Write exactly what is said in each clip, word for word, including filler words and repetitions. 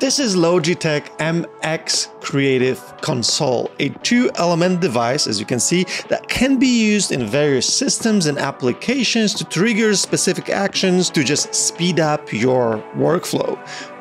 This is Logitech M X Creative Console, a two-element device, as you can see, that can be used in various systems and applications to trigger specific actions to just speed up your workflow.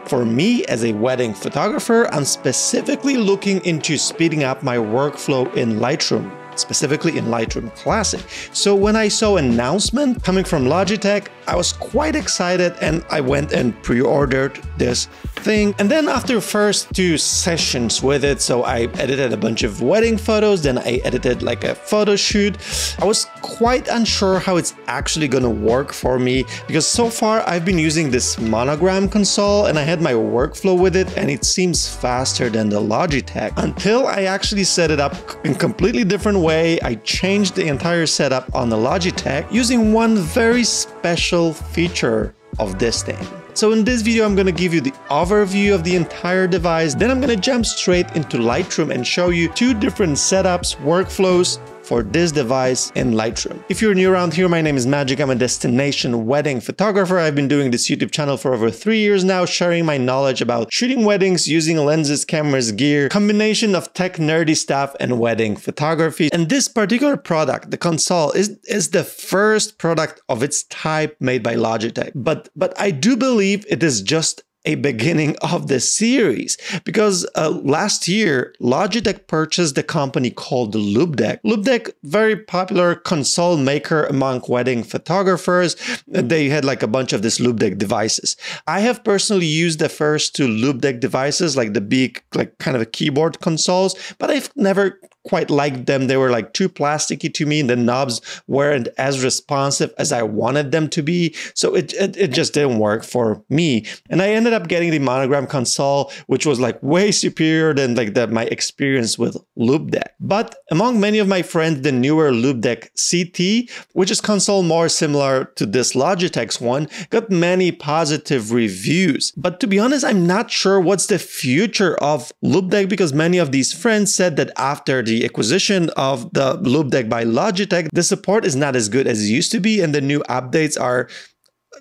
For me, as a wedding photographer, I'm specifically looking into speeding up my workflow in Lightroom, specifically in Lightroom Classic. So when I saw an announcement coming from Logitech, I was quite excited and I went and pre-ordered this thing. And then after first two sessions with it, so I edited a bunch of wedding photos, then I edited like a photo shoot, I was quite unsure how it's actually gonna work for me, because so far I've been using this Monogram console and I had my workflow with it and it seems faster than the Logitech, until I actually set it up in a completely different way. I changed the entire setup on the Logitech using one very special feature of this thing. So in this video, I'm gonna give you the overview of the entire device, then I'm gonna jump straight into Lightroom and show you two different setups, workflows for this device in Lightroom. If you're new around here, my name is Magic. I'm a destination wedding photographer. I've been doing this YouTube channel for over three years now, sharing my knowledge about shooting weddings using lenses, cameras, gear, combination of tech nerdy stuff and wedding photography. And this particular product, the console, is, is the first product of its type made by Logitech. But, but I do believe it is just a beginning of the series, because uh, last year Logitech purchased a company called Loupedeck. Loupedeck, very popular console maker among wedding photographers. They had like a bunch of these Loupedeck devices. I have personally used the first two Loupedeck devices, like the big, like kind of a keyboard consoles, but I've never quite liked them. They were like too plasticky to me and the knobs weren't as responsive as I wanted them to be. So it, it, it just didn't work for me. And I ended up getting the Monogram console, which was like way superior than like the, my experience with Loupedeck. But among many of my friends, the newer Loupedeck C T, which is console more similar to this Logitech's one, got many positive reviews. But to be honest, I'm not sure what's the future of Loupedeck, because many of these friends said that after the acquisition of the Loupedeck by Logitech, the support is not as good as it used to be, and the new updates are,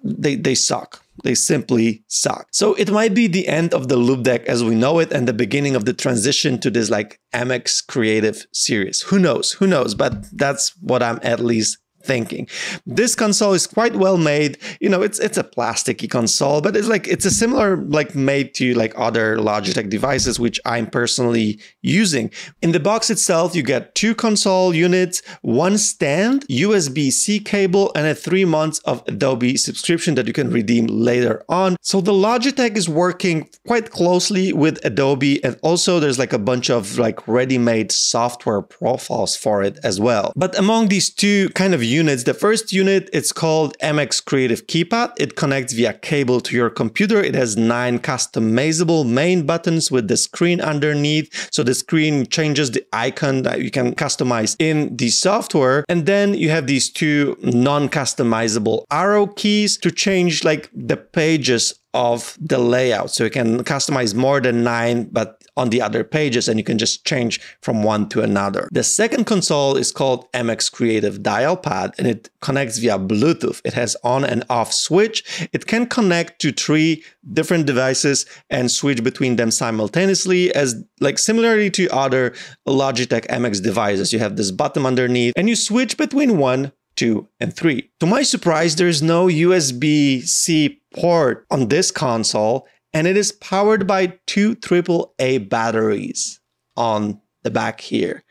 they, they suck. They simply suck. So it might be the end of the Loupedeck as we know it and the beginning of the transition to this like M X Creative series. Who knows? Who knows? But that's what I'm at least thinking. This console is quite well made. You know, it's it's a plasticky console, but it's like it's a similar like made to like other Logitech devices, which I'm personally using. In the box itself, you get two console units, one stand, U S B C cable, and a three months of Adobe subscription that you can redeem later on. So the Logitech is working quite closely with Adobe, and also there's like a bunch of like ready-made software profiles for it as well. But among these two kind of units, the first unit, it's called M X Creative Keypad. It connects via cable to your computer. It has nine customizable main buttons with the screen underneath. So the screen changes the icon that you can customize in the software. And then you have these two non-customizable arrow keys to change like the pages of the layout. So you can customize more than nine, but on the other pages, and you can just change from one to another. The second console is called M X Creative Dial Pad, and it connects via Bluetooth. It has on and off switch. It can connect to three different devices and switch between them simultaneously, as like similarly to other Logitech M X devices. You have this button underneath and you switch between one, two, and three. To my surprise, there is no U S B C port on this console, and it is powered by two triple A batteries on the back here.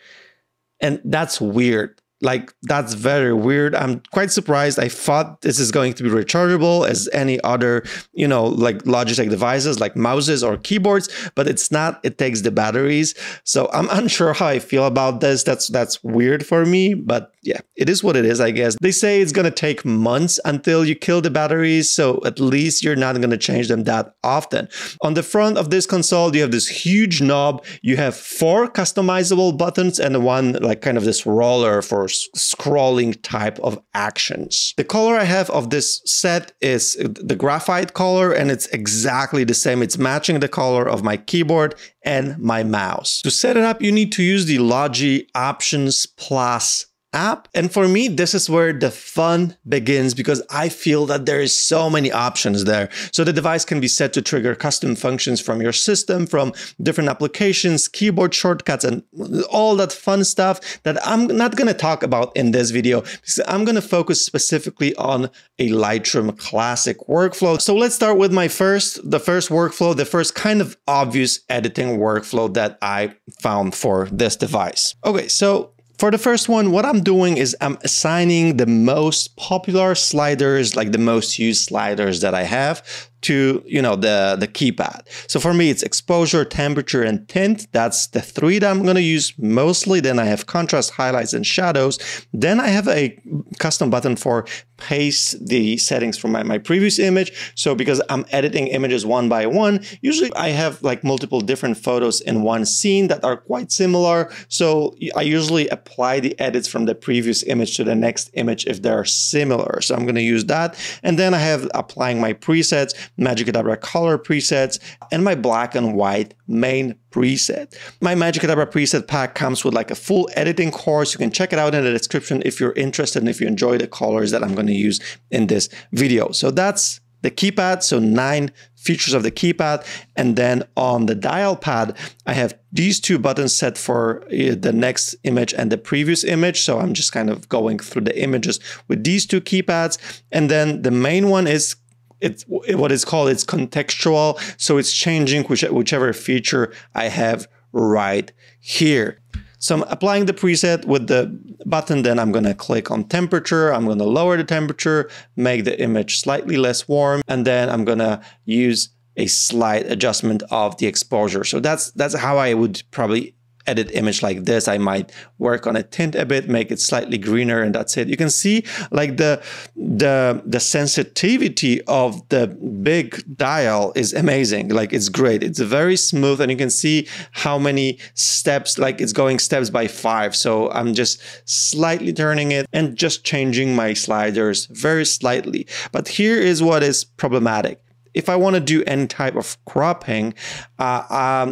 And that's weird. Like, that's very weird. I'm quite surprised. I thought this is going to be rechargeable as any other, you know, like Logitech devices, like mouses or keyboards, but it's not. It takes the batteries. So I'm unsure how I feel about this. That's that's weird for me, but yeah, it is what it is, I guess. They say it's gonna take months until you kill the batteries, so at least you're not gonna change them that often. On the front of this console, you have this huge knob. You have four customizable buttons and one like kind of this roller for scrolling type of actions. The color I have of this set is the graphite color, and it's exactly the same. It's matching the color of my keyboard and my mouse. To set it up, you need to use the Logi Options Plus app. And for me, this is where the fun begins, because I feel that there is so many options there. So the device can be set to trigger custom functions from your system, from different applications, keyboard shortcuts, and all that fun stuff that I'm not going to talk about in this video, because I'm going to focus specifically on a Lightroom Classic workflow. So let's start with my first, the first workflow, the first kind of obvious editing workflow that I found for this device. Okay, so for the first one, what I'm doing is I'm assigning the most popular sliders, like the most used sliders that I have, to, you know, the, the keypad. So for me, it's exposure, temperature, and tint. That's the three that I'm going to use mostly. Then I have contrast, highlights, and shadows. Then I have a custom button for paste the settings from my, my previous image. So because I'm editing images one by one, usually I have like multiple different photos in one scene that are quite similar. So I usually apply the edits from the previous image to the next image if they're similar. So I'm going to use that. And then I have applying my presets, Magic Adaabra color presets, and my black and white main preset. My Magic Adaabra preset pack comes with like a full editing course. You can check it out in the description if you're interested and if you enjoy the colors that I'm going to use in this video. So that's the keypad, so nine features of the keypad. And then on the dial pad, I have these two buttons set for the next image and the previous image. So I'm just kind of going through the images with these two keypads. And then the main one is It's what it's called, it's contextual. So it's changing which, whichever feature I have right here. So I'm applying the preset with the button, then I'm gonna click on temperature, I'm gonna lower the temperature, make the image slightly less warm, and then I'm gonna use a slight adjustment of the exposure. So that's, that's how I would probably edit image like this. I might work on a tint a bit, make it slightly greener, and that's it. You can see like the the the sensitivity of the big dial is amazing. Like it's great. It's very smooth, and you can see how many steps, like it's going steps by five. So I'm just slightly turning it and just changing my sliders very slightly. But here is what is problematic. If I want to do any type of cropping, uh, um,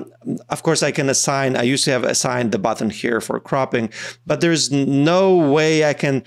of course I can assign, I used to have assigned the button here for cropping, but there's no way I can,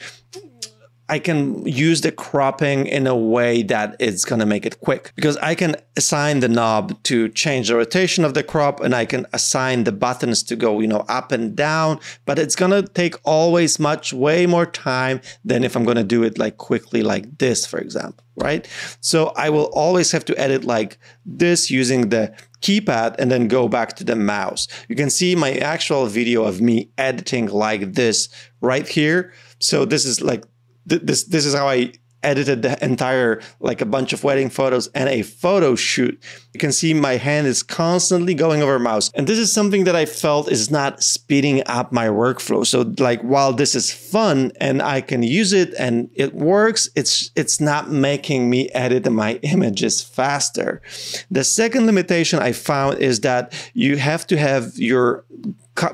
I can use the cropping in a way that it's going to make it quick, because I can assign the knob to change the rotation of the crop, and I can assign the buttons to go, you know, up and down, but it's going to take always much, way more time than if I'm going to do it like quickly like this, for example. Right? So I will always have to edit like this using the keypad and then go back to the mouse. You can see my actual video of me editing like this right here. So this is like, th this, this is how I edited the entire, like a bunch of wedding photos and a photo shoot. You can see my hand is constantly going over mouse. And this is something that I felt is not speeding up my workflow. So like, while this is fun and I can use it and it works, it's, it's not making me edit my images faster. The second limitation I found is that you have to have your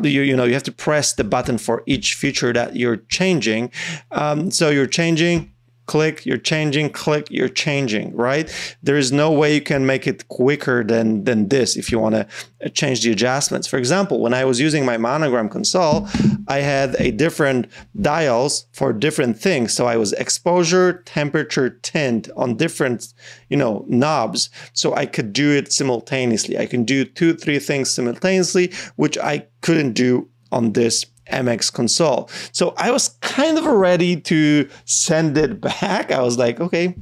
You, you know, you have to press the button for each feature that you're changing. Um, so you're changing, click, you're changing, click, you're changing, right? There is no way you can make it quicker than, than this if you want to change the adjustments. For example, when I was using my Monogram console, I had a different dials for different things. So I was exposure, temperature, tint on different, you know, knobs. So I could do it simultaneously. I can do two, three things simultaneously, which I couldn't do on this M X console. So I was kind of ready to send it back. I was like, okay,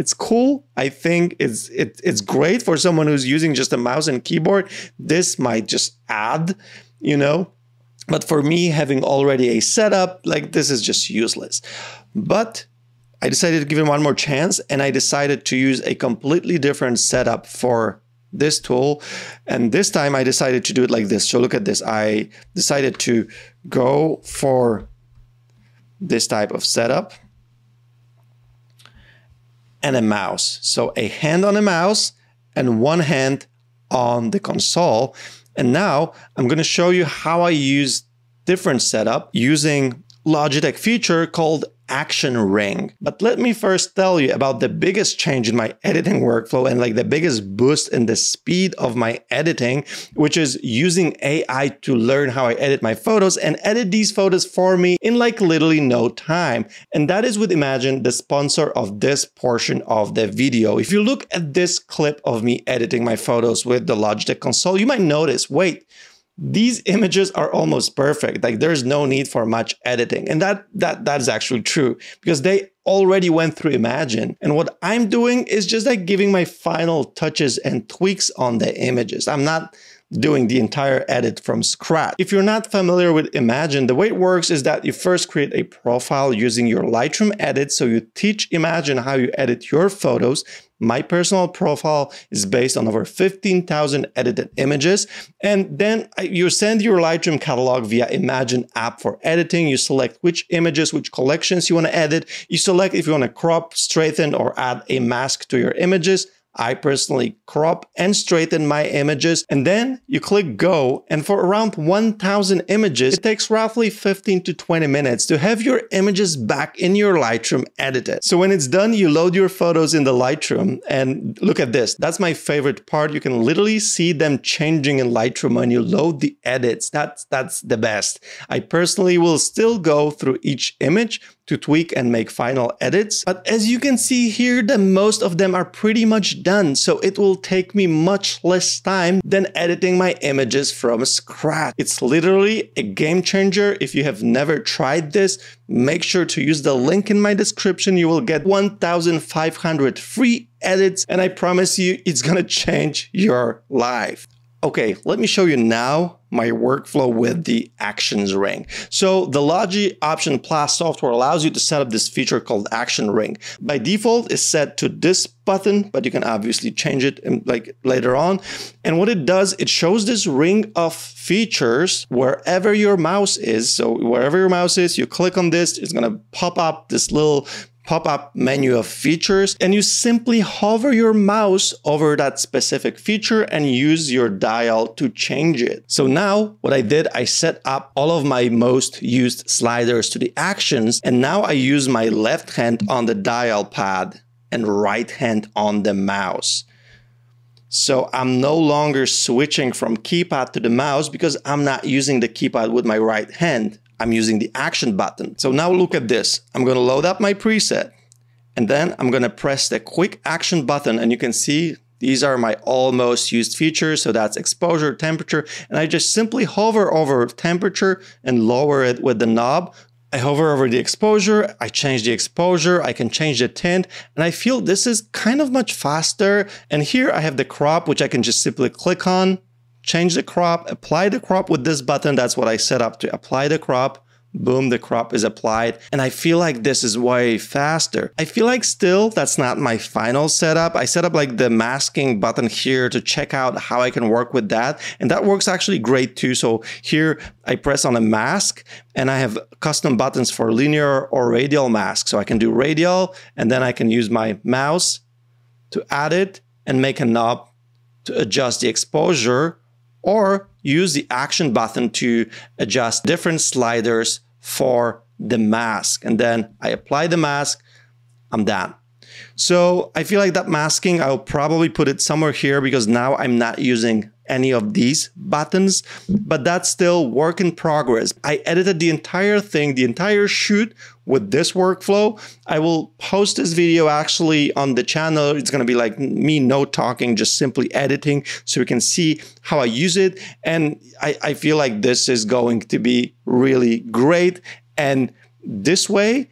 it's cool. I think it's it, it's great for someone who's using just a mouse and keyboard. This might just add, you know, but for me, having already a setup, like this is just useless. But I decided to give it one more chance, and I decided to use a completely different setup for this tool. And this time I decided to do it like this. So look at this. I decided to go for this type of setup and a mouse. So a hand on a mouse and one hand on the console. And now I'm going to show you how I use different setup using Logitech feature called action ring. But let me first tell you about the biggest change in my editing workflow and like the biggest boost in the speed of my editing, which is using A I to learn how I edit my photos and edit these photos for me in like literally no time. And that is with Imagen, the sponsor of this portion of the video. If you look at this clip of me editing my photos with the Logitech console, you might notice, wait, these images are almost perfect. Like there's no need for much editing. And that that that is actually true because they already went through Imagen. And what I'm doing is just like giving my final touches and tweaks on the images. I'm not doing the entire edit from scratch. If you're not familiar with Imagen, the way it works is that you first create a profile using your Lightroom edit. So you teach Imagen how you edit your photos. My personal profile is based on over fifteen thousand edited images. And then you send your Lightroom catalog via Imagen app for editing. You select which images, which collections you want to edit. You select if you want to crop, straighten, or add a mask to your images. I personally crop and straighten my images, and then you click go. And for around one thousand images, it takes roughly fifteen to twenty minutes to have your images back in your Lightroom edited. So when it's done, you load your photos in the Lightroom and look at this. That's my favorite part. You can literally see them changing in Lightroom when you load the edits. That's, that's the best. I personally will still go through each image to tweak and make final edits. But as you can see here, the most of them are pretty much done. So it will take me much less time than editing my images from scratch. It's literally a game changer. If you have never tried this, make sure to use the link in my description. You will get one thousand five hundred free edits. And I promise you, it's gonna change your life. Okay, let me show you now my workflow with the actions ring. So the Logi Options Plus software allows you to set up this feature called action ring. By default, it's set to this button, but you can obviously change it in, like later on. And what it does, it shows this ring of features wherever your mouse is. So wherever your mouse is, you click on this, it's gonna pop up this little pop-up menu of features, and you simply hover your mouse over that specific feature and use your dial to change it. So now what I did, I set up all of my most used sliders to the actions, and now I use my left hand on the dial pad and right hand on the mouse. So I'm no longer switching from keypad to the mouse because I'm not using the keypad with my right hand. I'm using the action button. So now look at this. I'm gonna load up my preset and then I'm gonna press the quick action button, and you can see these are my almost used features. So that's exposure, temperature, and I just simply hover over temperature and lower it with the knob. I hover over the exposure, I change the exposure, I can change the tint, and I feel this is kind of much faster. And here I have the crop, which I can just simply click on, change the crop, apply the crop with this button. That's what I set up to apply the crop. Boom, the crop is applied. And I feel like this is way faster. I feel like still that's not my final setup. I set up like the masking button here to check out how I can work with that. And that works actually great too. So here I press on a mask and I have custom buttons for linear or radial mask. So I can do radial, and then I can use my mouse to add it and make a knob to adjust the exposure, or use the action button to adjust different sliders for the mask. And then I apply the mask, I'm done. So I feel like that masking, I'll probably put it somewhere here because now I'm not using any of these buttons, but that's still work in progress. I edited the entire thing, the entire shoot with this workflow. I will post this video actually on the channel. It's gonna be like me, no talking, just simply editing, so you can see how I use it. And I, I feel like this is going to be really great. And this way,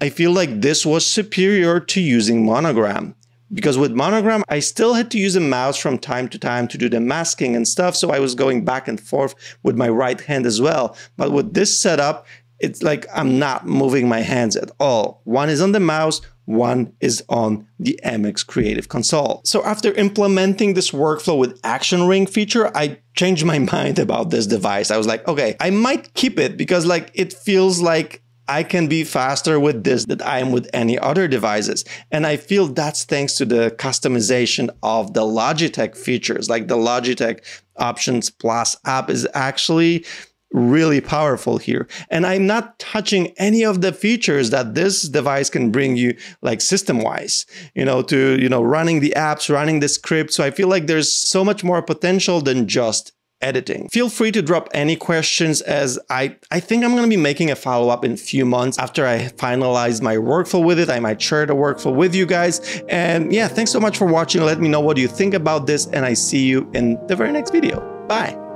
I feel like this was superior to using Monogram, because with Monogram, I still had to use a mouse from time to time to do the masking and stuff. So I was going back and forth with my right hand as well. But with this setup, it's like I'm not moving my hands at all. One is on the mouse, one is on the M X Creative Console. So after implementing this workflow with action ring feature, I changed my mind about this device. I was like, okay, I might keep it because like it feels like I can be faster with this than I am with any other devices. And I feel that's thanks to the customization of the Logitech features. Like the Logitech Options Plus app is actually really powerful here. And I'm not touching any of the features that this device can bring you, like system-wise, you know, to, you know, running the apps, running the script. So I feel like there's so much more potential than just editing. Feel free to drop any questions, as I, I think I'm going to be making a follow-up in a few months after I finalize my workflow with it. I might share the workflow with you guys. And yeah, thanks so much for watching. Let me know what you think about this, and I see you in the very next video. Bye.